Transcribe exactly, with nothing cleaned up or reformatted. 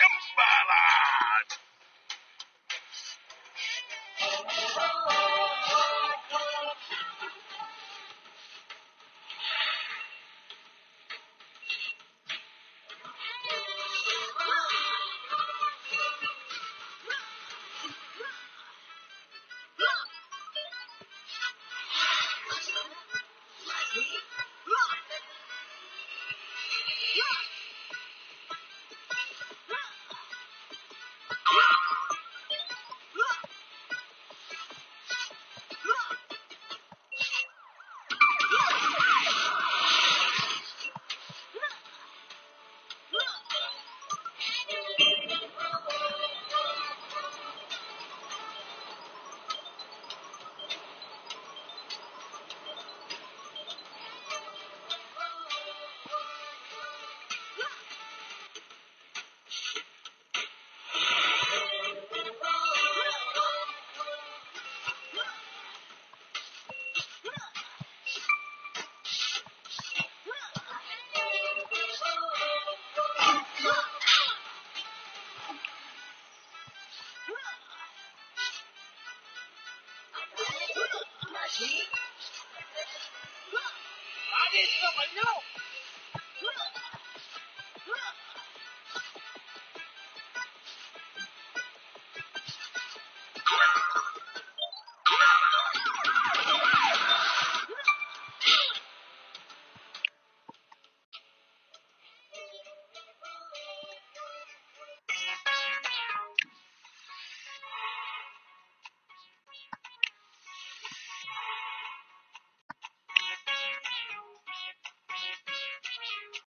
Shambhala! What is going on?